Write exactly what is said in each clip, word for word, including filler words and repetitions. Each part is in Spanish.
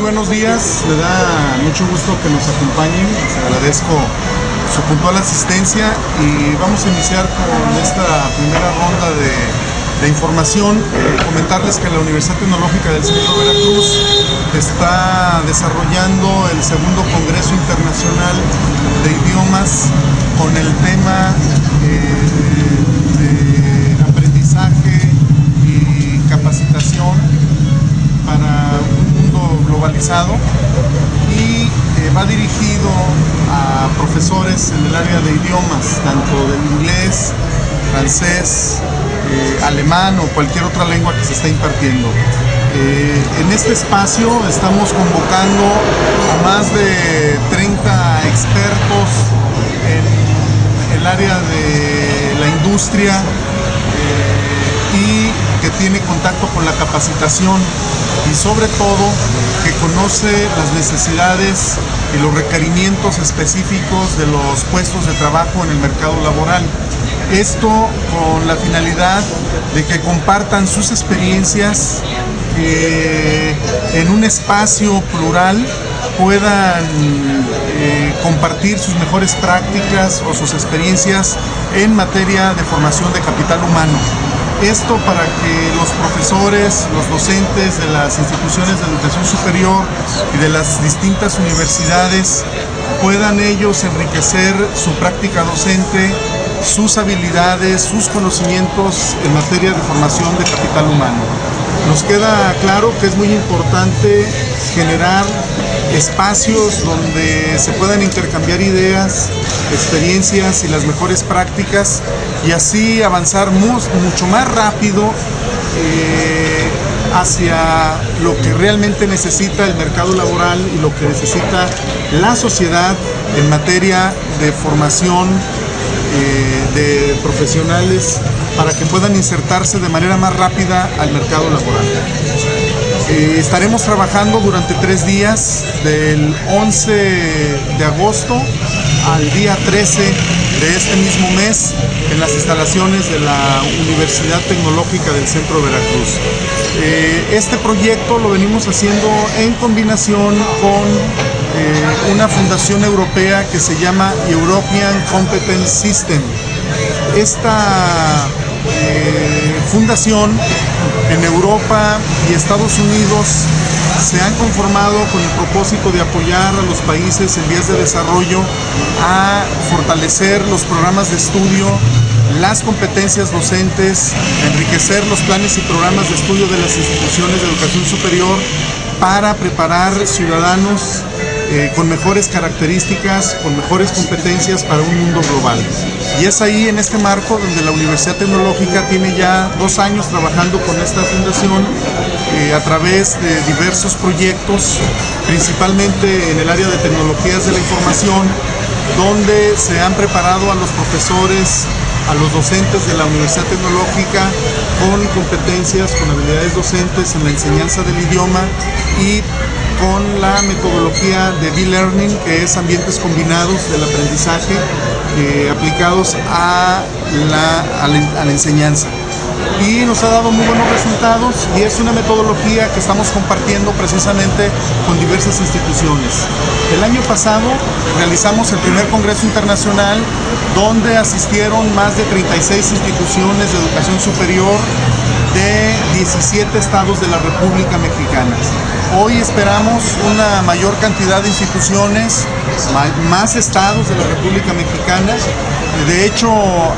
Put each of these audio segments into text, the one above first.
Muy buenos días, me da mucho gusto que nos acompañen, les agradezco su puntual asistencia y vamos a iniciar con esta primera ronda de, de información. Eh, comentarles que la Universidad Tecnológica del Centro de Veracruz está desarrollando el segundo Congreso Internacional de Idiomas con el tema eh, de aprendizaje y capacitación para globalizado y eh, va dirigido a profesores en el área de idiomas, tanto del inglés, francés, eh, alemán o cualquier otra lengua que se está impartiendo. Eh, en este espacio estamos convocando a más de treinta expertos en el área de la industria eh, y que tiene contacto con la capacitación y sobre todo que conoce las necesidades y los requerimientos específicos de los puestos de trabajo en el mercado laboral. Esto con la finalidad de que compartan sus experiencias, que en un espacio plural puedan eh, compartir sus mejores prácticas o sus experiencias en materia de formación de capital humano. Esto para que los profesores, los docentes de las instituciones de educación superior y de las distintas universidades puedan ellos enriquecer su práctica docente, sus habilidades, sus conocimientos en materia de formación de capital humano. Nos queda claro que es muy importante generar espacios donde se puedan intercambiar ideas, experiencias y las mejores prácticas y así avanzar mu- mucho más rápido eh, hacia lo que realmente necesita el mercado laboral y lo que necesita la sociedad en materia de formación eh, de profesionales para que puedan insertarse de manera más rápida al mercado laboral. Eh, estaremos trabajando durante tres días, del once de agosto al día trece de este mismo mes, en las instalaciones de la Universidad Tecnológica del Centro de Veracruz. Eh, este proyecto lo venimos haciendo en combinación con eh, una fundación europea que se llama European Competence System. Esta eh, fundación en Europa y Estados Unidos se han conformado con el propósito de apoyar a los países en vías de desarrollo a fortalecer los programas de estudio, las competencias docentes, enriquecer los planes y programas de estudio de las instituciones de educación superior para preparar ciudadanos eh, con mejores características, con mejores competencias para un mundo global. Y es ahí, en este marco, donde la Universidad Tecnológica tiene ya dos años trabajando con esta fundación eh, a través de diversos proyectos, principalmente en el área de tecnologías de la información, donde se han preparado a los profesores, a los docentes de la Universidad Tecnológica con competencias, con habilidades docentes en la enseñanza del idioma y con la metodología de e-learning, que es ambientes combinados del aprendizaje eh, aplicados a la, a, la, a la enseñanza. Y nos ha dado muy buenos resultados y es una metodología que estamos compartiendo precisamente con diversas instituciones. El año pasado realizamos el primer Congreso Internacional donde asistieron más de treinta y seis instituciones de educación superior de diecisiete estados de la República Mexicana. Hoy esperamos una mayor cantidad de instituciones, más estados de la República Mexicana. De hecho,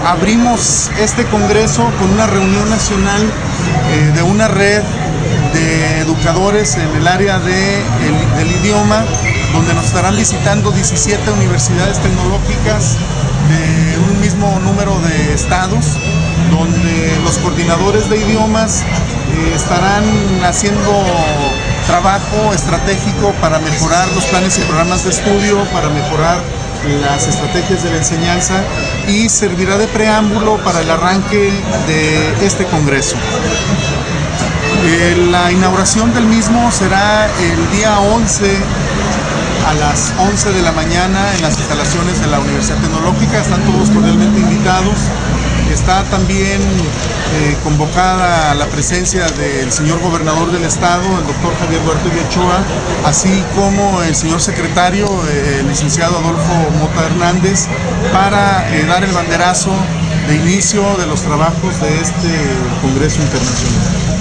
abrimos este congreso con una reunión nacional eh, de una red de educadores en el área de, el, del idioma, donde nos estarán visitando diecisiete universidades tecnológicas de un mismo número de estados, donde los coordinadores de idiomas eh, estarán haciendo trabajo estratégico para mejorar los planes y programas de estudio, para mejorar las estrategias de la enseñanza y servirá de preámbulo para el arranque de este congreso. Eh, la inauguración del mismo será el día once a las once de la mañana en las instalaciones de la Universidad Tecnológica. Están todos cordialmente invitados. Está también eh, convocada la presencia del señor gobernador del estado, el doctor Javier Duarte de Ochoa, así como el señor secretario, eh, el licenciado Adolfo Mota Hernández, para eh, dar el banderazo de inicio de los trabajos de este Congreso Internacional.